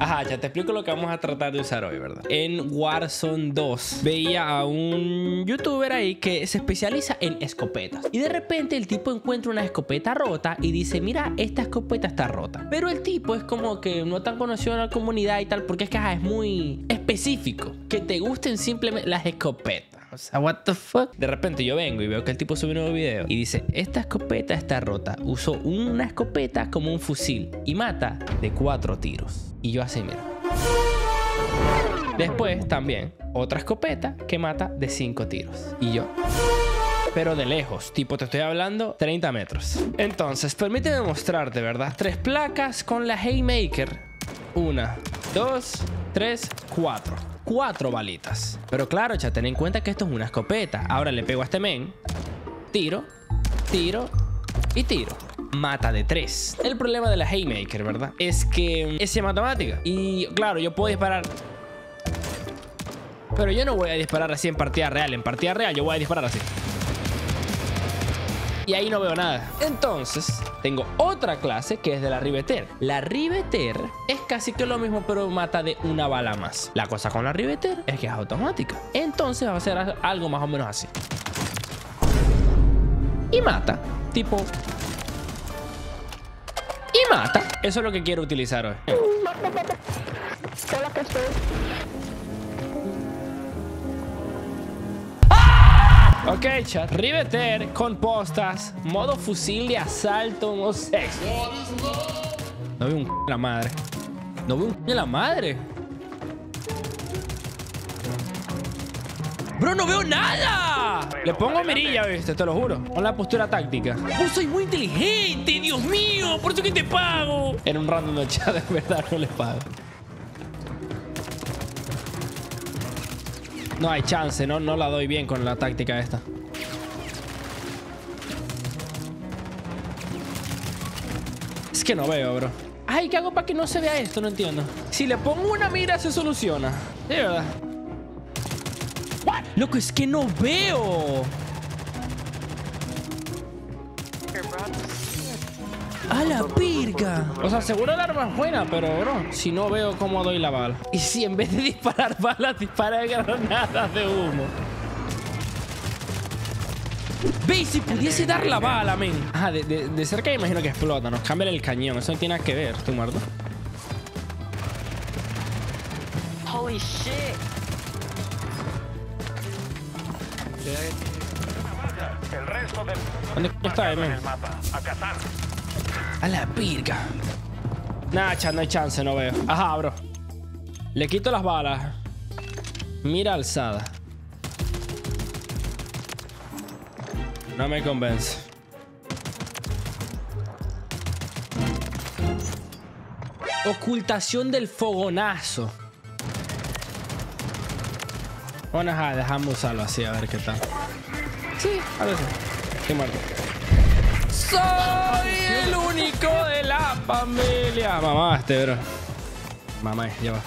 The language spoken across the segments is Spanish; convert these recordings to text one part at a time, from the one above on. Ajá, ya te explico lo que vamos a tratar de usar hoy, ¿verdad? En Warzone 2 veía a un youtuber ahí que se especializa en escopetas. Y de repente el tipo encuentra una escopeta rota y dice, mira, esta escopeta está rota. Pero el tipo es como que no tan conocido en la comunidad y tal, porque es que ajá, es muy específico que te gusten simplemente las escopetas. O sea, what the fuck. De repente yo vengo y veo que el tipo sube un nuevo video y dice, esta escopeta está rota, usó una escopeta como un fusil y mata de 4 tiros. Y yo así, mira. Después también otra escopeta que mata de 5 tiros. Y yo, pero de lejos, tipo te estoy hablando 30 metros. Entonces, permíteme mostrarte, ¿verdad? 3 placas con la Haymaker. 1, 2, 3, 4. 4 balitas. Pero claro, ya ten en cuenta que esto es una escopeta. Ahora le pego a este men. Tiro, tiro y tiro. Mata de 3. El problema de la Haymaker, ¿verdad? Es que es matemática. Y claro, yo puedo disparar, pero yo no voy a disparar así en partida real. En partida real yo voy a disparar así. Y ahí no veo nada. Entonces, tengo otra clase que es de la Riveter. La Riveter es casi que lo mismo, pero mata de 1 bala más. La cosa con la Riveter es que es automática. Entonces va a ser algo más o menos así. Y mata. Tipo... y mata. Eso es lo que quiero utilizar hoy. Ok, chat. Riveter con postas, modo fusil de asalto, no sé. No veo un c*** de la madre. No veo un c*** de la madre. ¡Bro, no veo nada! Le pongo mirilla, viste, te lo juro. Con la postura táctica. ¡Oh, soy muy inteligente! ¡Dios mío! ¡Por eso que te pago! Era un random del chat, de verdad, no les pago. No hay chance, no la doy bien con la táctica esta. Es que no veo, bro. Ay, ¿qué hago para que no se vea esto? No entiendo. Si le pongo una mira, se soluciona. De verdad. Loco, es que no veo. ¡A la pirga! O sea, seguro el arma es buena, pero bro, si no veo cómo doy la bala. Y si en vez de disparar balas, dispara granadas de humo. Ve, si pudiese dar la bala, men. Ajá, de cerca imagino que explota, ¿no? Cámbiale el cañón, eso no tiene nada que ver, estoy muerto. Holy shit. ¿Dónde está, men? A la pirga. Nah, chat, no hay chance, no veo. Ajá, bro. Le quito las balas. Mira alzada. No me convence. Ocultación del fogonazo. Bueno, ajá, dejamos usarlo así, a ver qué tal. Sí, a ver si. Estoy muerto. ¡Soy el único de la familia! Mamá, este, bro. Mamá, ya va.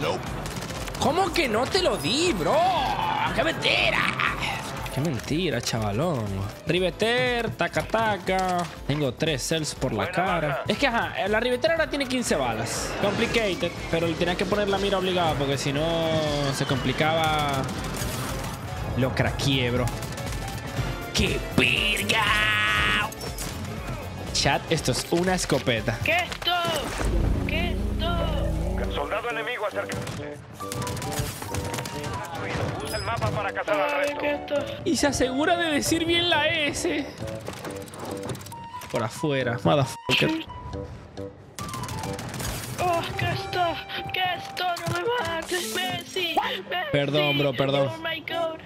No. ¿Cómo que no te lo di, bro? ¡Qué mentira! ¡Qué mentira, chavalón! Riveter, taca-taca. Tengo 3 cells por la cara. Es que, ajá, la Riveter ahora tiene 15 balas. Complicated. Pero le tenías que poner la mira obligada porque si no se complicaba. Lo craqueé, bro. ¡Qué verga! Chat, esto es una escopeta. ¿Qué es esto? ¿Qué es esto? Soldado enemigo acerca. Usa el mapa para cazar al resto. Y se asegura de decir bien la S. Por afuera, motherfucker. Oh, que esto no me mates, Messi. Perdón, bro, perdón. Oh my god.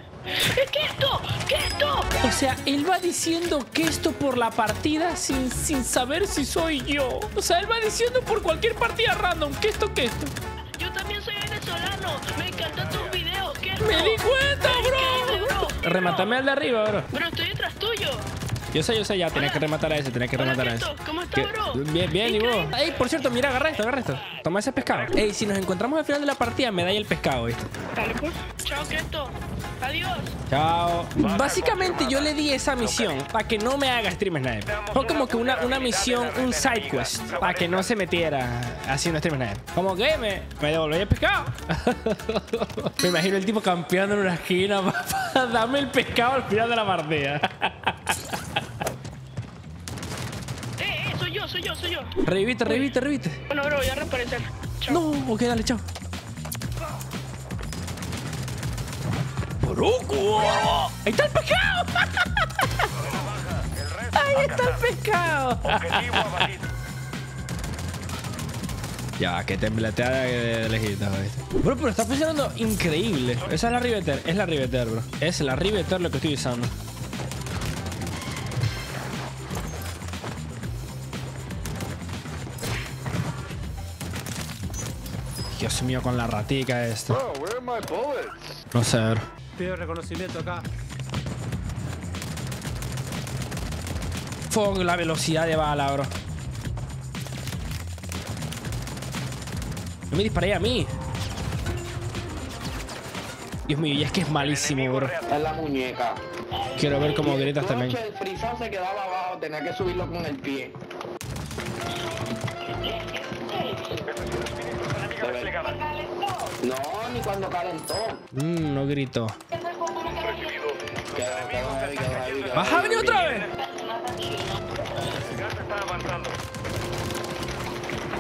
¿Qué esto? ¿Qué esto? O sea, él va diciendo que esto por la partida sin saber si soy yo. O sea, él va diciendo por cualquier partida random que esto, que esto. Yo también soy venezolano. Me encantan tus videos. ¿Qué es? ¡Me di cuenta, bro! Remátame al de arriba, bro. Bro, estoy detrás tuyo. Yo sé, ya. Tenés que rematar a ese, tenés que rematar a ese. ¿Cómo estás, bro? Bien, bien, ¿y vos? Ey, por cierto, mira, agarra esto. Toma ese pescado. Ey, si nos encontramos al final de la partida, me da ahí el pescado, ¿viste? Dale, pues. Chao, Cresto. Adiós. Chao. Básicamente yo le di esa misión para que no me haga streamer sniper. Fue como que una misión, un side quest, para que no se metiera haciendo streamer sniper. Como que me devolví el pescado. Me imagino el tipo campeando en una esquina para darme el pescado al final de la partida. Soy yo. Revite. Bueno, bro, voy a reaparecer. Chao. No, ok, dale, chao. ¡Ahí está el pescado! ¡Ahí está el pescado! Ya, que temblatea de lejitos. Bro, pero está funcionando increíble. Esa es la Riveter. Es la Riveter, bro. Es la Riveter lo que estoy usando. Dios mío, con la ratica esta. No sé, bro. Pido reconocimiento acá. Fuck, la velocidad de bala, bro. No me disparé a mí. Dios mío, y es que es malísimo, bro. Es la muñeca. Quiero ver cómo gritas también. El frisado se quedaba abajo, tenía que subirlo con el pie. No, ni cuando calentó. No gritó. ¿Vas a venir otra vez?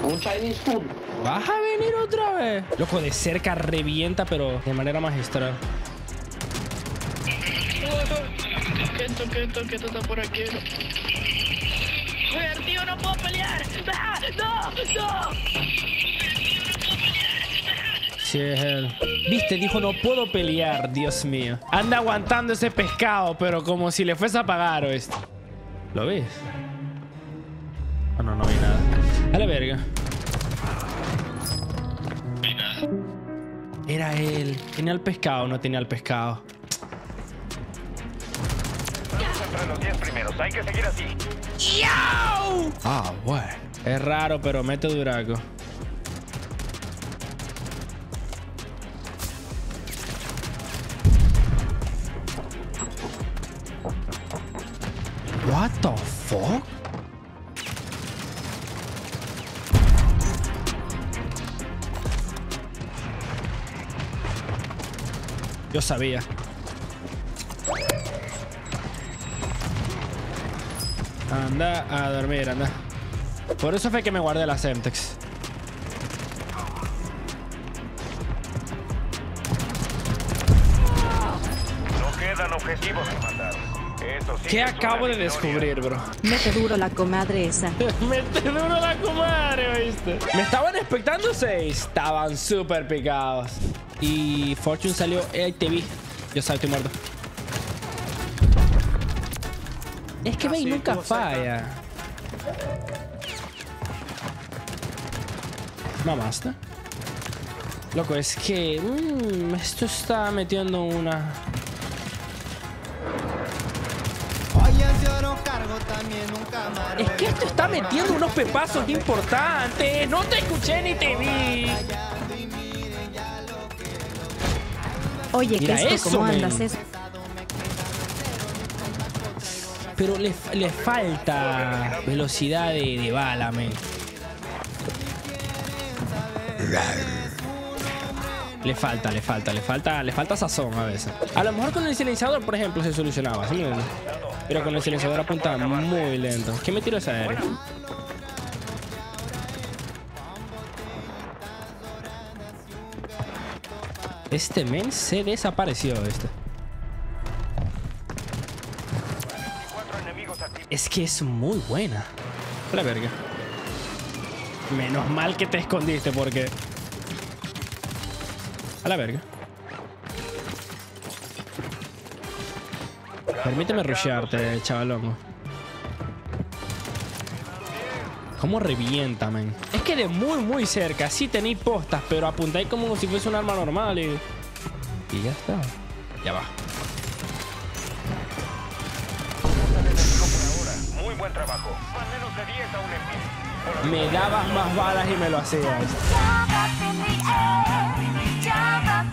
Un Chinese food. ¿Vas a venir otra vez? Loco, de cerca revienta, pero de manera magistral. Quieto, está por aquí. Joder, tío, no puedo pelear. No. Sí, es él. Viste, dijo no puedo pelear, Dios mío. Anda aguantando ese pescado, pero como si le fuese a pagar o esto. ¿Lo ves? Ah, no vi nada. A la verga. Era él. ¿Tenía el pescado o no tenía el pescado? Entre los 10 primeros, hay que seguir así. ¡Yow! Ah, bueno. Es raro, pero mete duraco. What the fuck? Yo sabía. Anda a dormir, anda. Por eso fue que me guardé la Semtex. No quedan objetivos que matar. ¿Qué acabo de descubrir, bro? Mete duro la comadre esa. Mete duro la comadre, ¿viste? Me estaban expectando 6. Estaban súper picados. Y Fortune salió. Te vi. Yo salto y muerto. Es que May nunca falla. Mamasta. Loco, es que... esto está metiendo una... Es que esto está metiendo unos pepazos importantes. No te escuché ni te vi. Oye, ¿qué es esto? ¿Cómo andas eso? Pero le falta velocidad de bala, men. Le falta sazón a veces. A lo mejor con el silenciador, por ejemplo, se solucionaba, ¿sí? Pero con el silenciador apunta muy lento. ¿Qué me tiró esa aérea? Este men se desapareció, este. Es que es muy buena. La verga. Menos mal que te escondiste porque... A la verga. Permíteme rushearte, chavalongo. ¿Cómo revienta, men? Es que de muy cerca sí tenéis postas, pero apuntáis como si fuese un arma normal y ya está. Ya va. Muy buen trabajo. Me dabas más balas y me lo hacías. Jump up in the air, jump up.